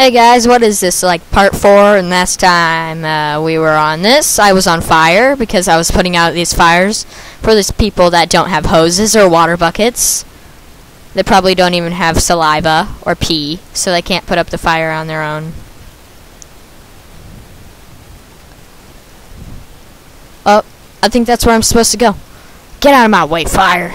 Hey guys, what is this, like part 4? And last time we were on this, I was on fire because I was putting out these fires for these people that don't have hoses or water buckets. They probably don't even have saliva or pee, so they can't put up the fire on their own. Oh, I think that's where I'm supposed to go. Get out of my way, fire!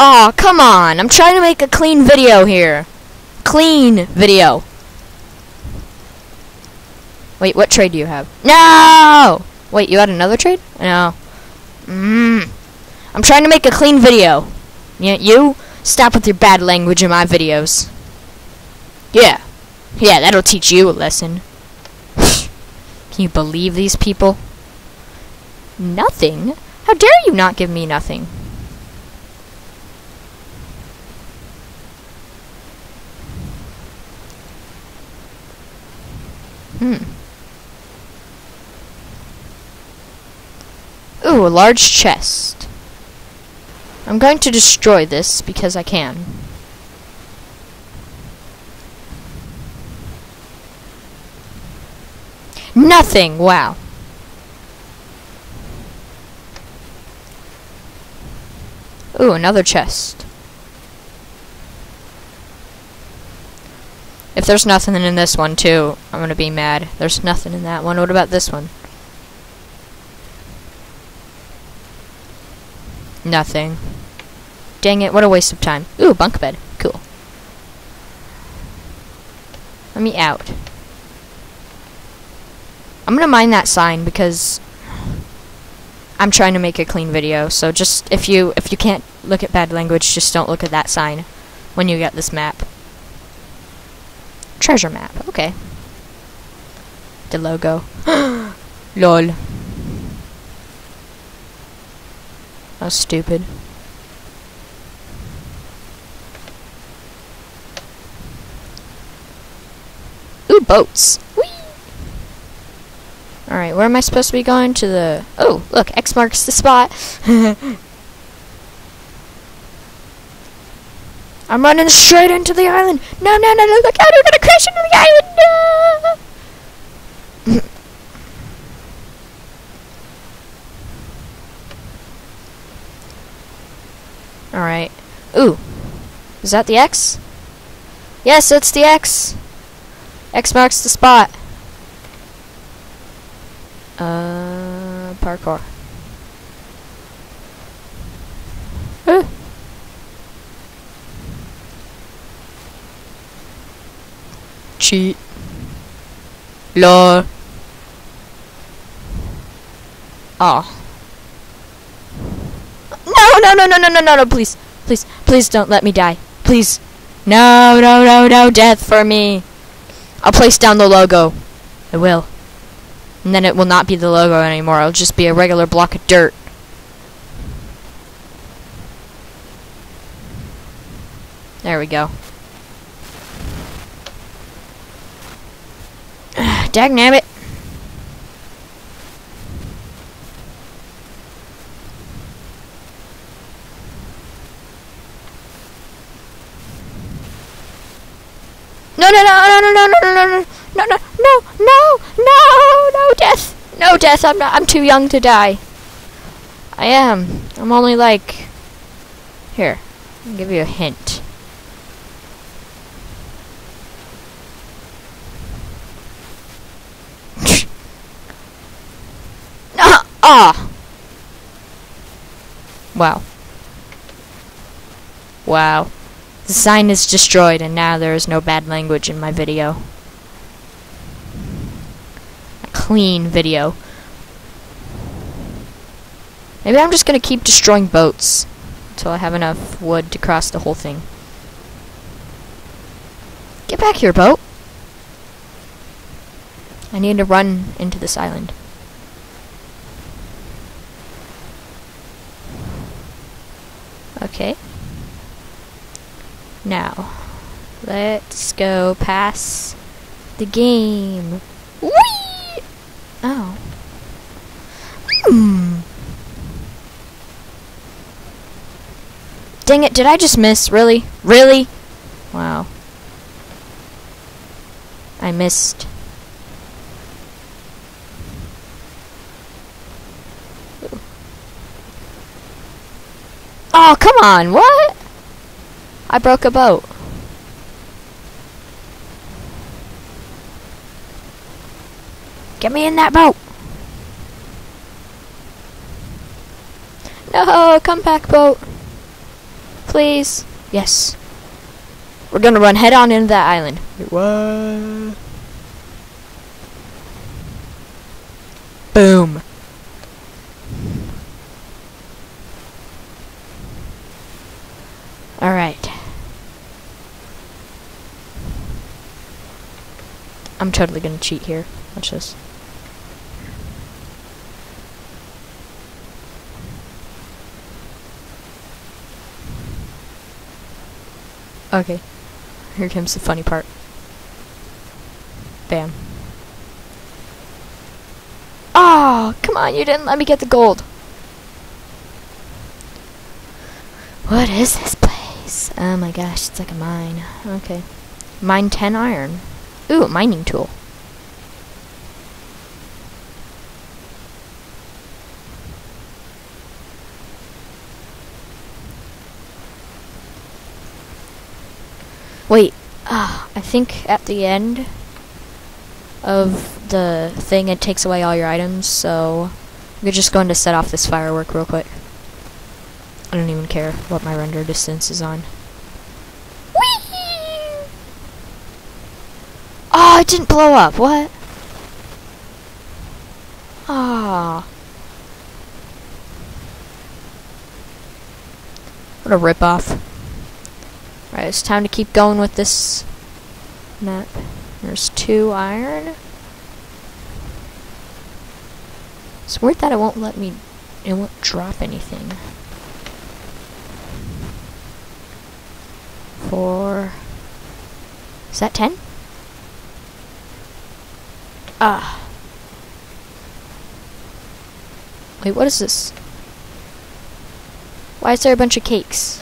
Aw, come on! I'm trying to make a clean video here. Clean video. Wait, what trade do you have? No! Wait, you had another trade? No. I'm trying to make a clean video. Yeah, you stop with your bad language in my videos. Yeah. Yeah, that'll teach you a lesson. Can you believe these people? Nothing? How dare you not give me nothing? Ooh, a large chest. I'm going to destroy this because I can. Nothing! Wow. Ooh, another chest. If there's nothing in this one, too, I'm gonna be mad. There's nothing in that one. What about this one? Nothing. Dang it, what a waste of time. Ooh, bunk bed. Cool. Let me out. I'm gonna mind that sign because I'm trying to make a clean video, so just if you can't look at bad language, just don't look at that sign when you get this map. Treasure map, okay. The logo. LOL. That was stupid. Ooh, boats. Whee! Alright, where am I supposed to be going? To the... Oh, look, X marks the spot. I'm running straight into the island. No, no, no, no, look out, we're gonna crash into the island. No! Alright. Ooh. Is that the X? Yes, it's the X. X marks the spot. Parkour. Cheat. Lol. Oh. No, no, no, no, no, no, no, no, please. Please, please don't let me die. Please. No, no, no, no, death for me. I'll place down the logo. I will. And then it will not be the logo anymore. It'll just be a regular block of dirt. There we go. Dagnabbit. No, no, no, no, no, no, no, no, no. No, no, no, no, no, no, death. No, death. I'm too young to die. I am. I'm only like... Here. I'll give you a hint. Ah! Wow. Wow. The sign is destroyed and now there is no bad language in my video. Clean video. Maybe I'm just gonna keep destroying boats until I have enough wood to cross the whole thing. Get back here, boat. I need to run into this island. Okay. Now, let's go past the game. Whee! Oh. Dang it, did I just miss? Really? Really? Wow. I missed. Ooh. Oh, come on, what? I broke a boat. Get me in that boat. No, come back, boat. Please. Yes. We're gonna run head on into that island. What? Boom. All right. I'm totally gonna cheat here. Watch this. Okay, here comes the funny part. Bam. Oh, come on, you didn't let me get the gold. What is this place? Oh my gosh, it's like a mine. Okay. Mine 10 iron. Ooh, a mining tool. Wait, I think at the end of the thing it takes away all your items, so we're just going to set off this firework real quick. I don't even care what my render distance is on. Whee! Oh, it didn't blow up, what? Ah. What a ripoff. Alright, it's time to keep going with this map. There's 2 iron. It's weird that it won't let me, it won't drop anything. 4. Is that 10? Ah. Wait, what is this? Why is there a bunch of cakes?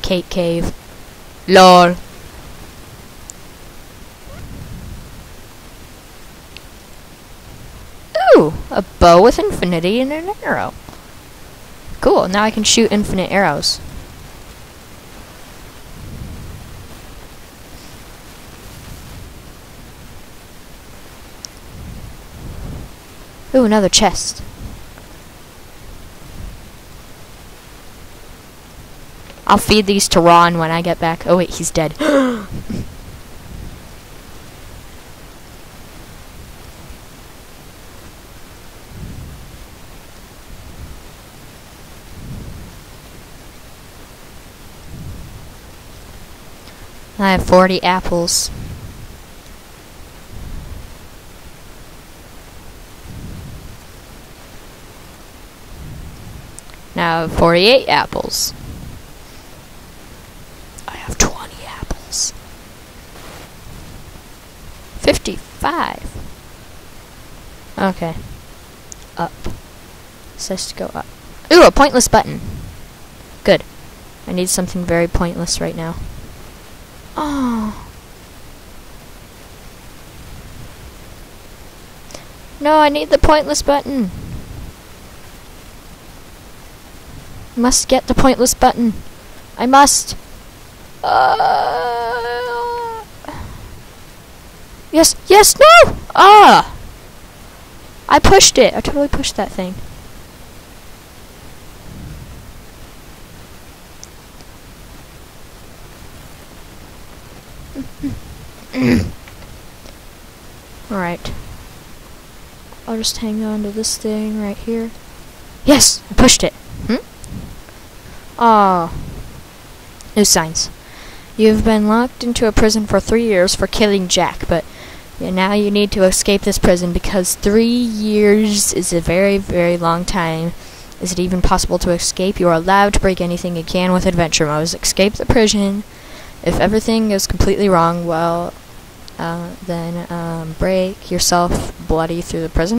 Cake cave. LOL. Ooh! A bow with infinity and an arrow. Cool, now I can shoot infinite arrows. Ooh, another chest. I'll feed these to Ron when I get back. Oh wait, he's dead. I have 40 apples. Now I have 48 apples. I have 20 apples. 55. Okay. Up. Says to go up. Ooh, a pointless button. Good. I need something very pointless right now. Oh. No, I need the pointless button. Must get the pointless button. I must. Yes, yes, no! Ah! I pushed it. I totally pushed that thing. Alright. I'll just hang on to this thing right here. Yes! I pushed it. Hmm? Oh. New signs. You've been locked into a prison for 3 years for killing Jack, but now you need to escape this prison because 3 years is a very, very long time. Is it even possible to escape? You are allowed to break anything you can with adventure modes. Escape the prison. If everything is completely wrong, well, then break yourself bloody through the prison.